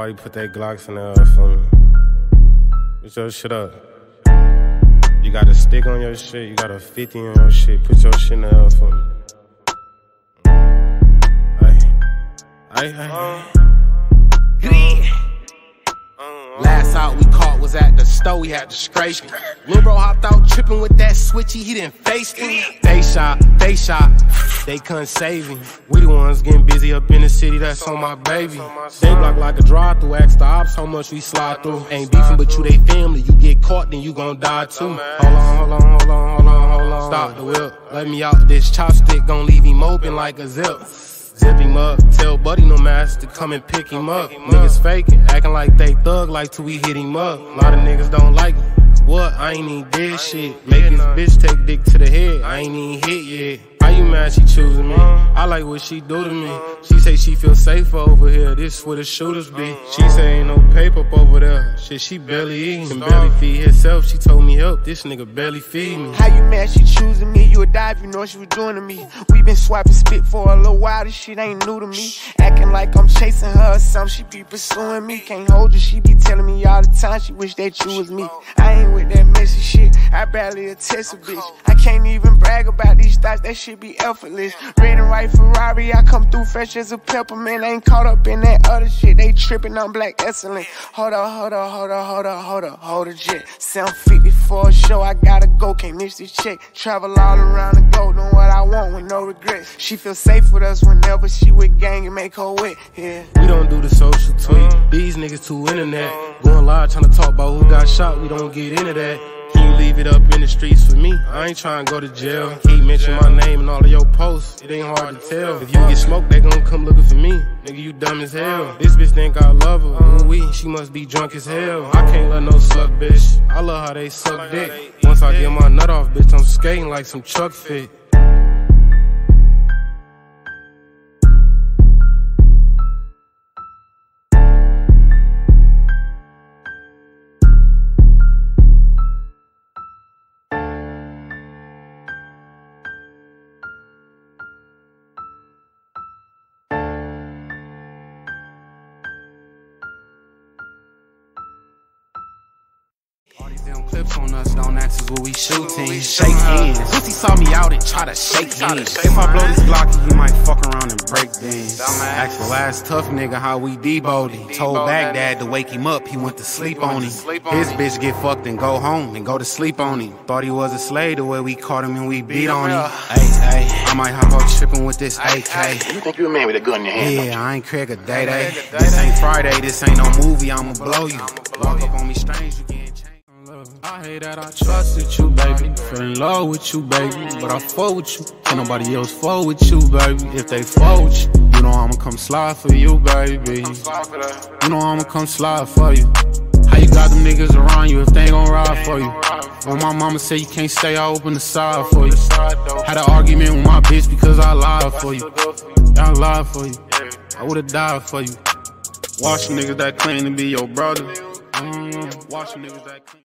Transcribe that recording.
Everybody put their Glocks in there for me. Put your shit up. You got a stick on your shit, you got a 50 on your shit. Put your shit in there for me. Last out we caught was at the store, we had to scrape it. Lil bro hopped out tripping with that switchy, he didn't face it. They shot, they couldn't save him. We the ones getting busy up in the city, that's on my baby. They block like a drive through, ask the ops how much we slide through. Ain't beefing but you they family, you get caught then you gon' die too. Hold on, stop the whip, let me out this chopstick, gon' leave him open like a zip. Zip him up, tell buddy no mask to come and pick him up. Niggas faking, acting like they thug like till we hit him up. A lot of niggas don't like me. What? I ain't even did shit. Make his bitch take dick to the head, I ain't even hit yet. How you mad she choosing me? I like what she do to me. She say she feel safer over here, this where the shooters be. She say ain't no paper up over there, shit she barely eatin'. Can barely feed herself, she told me help, this nigga barely feed me. How you mad she choosing me? You a die if you know what she was doing to me. We been swiping spit for a little while, this shit ain't new to me. Acting like I'm chasing her or something, she be pursuing me. Can't hold you, she be telling me all the time she wish that you was me. I ain't with that messy shit, I barely attest a bitch. I can't even brag about these thoughts, that shit be effortless. Red and white Ferrari, I come through fresh as a peppermint. I ain't caught up in that other shit, they tripping on black excellent. Hold up, jet. 754 show, I gotta go, can't miss this check. Travel all around the globe, doing what I want with no regrets. She feel safe with us whenever she with gang and make her wet, yeah. We don't do the social tweet, these niggas too internet. Going live trying to talk about who got shot, we don't get into that. You leave it up in the streets for me, I ain't tryna go to jail. Keep mentioning my name in all of your posts, it ain't hard to tell. If you get smoked, they gon' come looking for me. Nigga, you dumb as hell. This bitch think I love her, she must be drunk as hell. I can't let no suck bitch, I love how they suck dick. Once I get my nut off, bitch, I'm skating like some Chuck Fit. Them clips on us, don't ask us what we shooting. Shake hands. Pussy saw me out and try to shake hands. If I blow this block, you might fuck around and break dance. Ask the last tough nigga how we deboed him. Told Baghdad to wake him up, he went to sleep on him. His bitch get fucked and go home and go to sleep on him. Thought he was a slave the way we caught him and we beat on him. I might hop out tripping with this AK. You think you a man with a gun in your hand? Yeah, I ain't Craig a day-day. This ain't Friday, this ain't no movie, I'ma blow you. Walk up on me strange, you getting changed. I hate that I trusted you, baby. Fell in love with you, baby. But I fought with you. Can't nobody else fought with you, baby. If they fought with you, you know I'ma come slide for you, baby. You know I'ma come slide for you. How you got them niggas around you if they ain't gon' ride for you? Well, my mama said you can't stay, I open the side for you. Had an argument with my bitch because I lied for you. I lied for you. I would've died for you. Watch niggas that claim to be your brother. Watch niggas that claim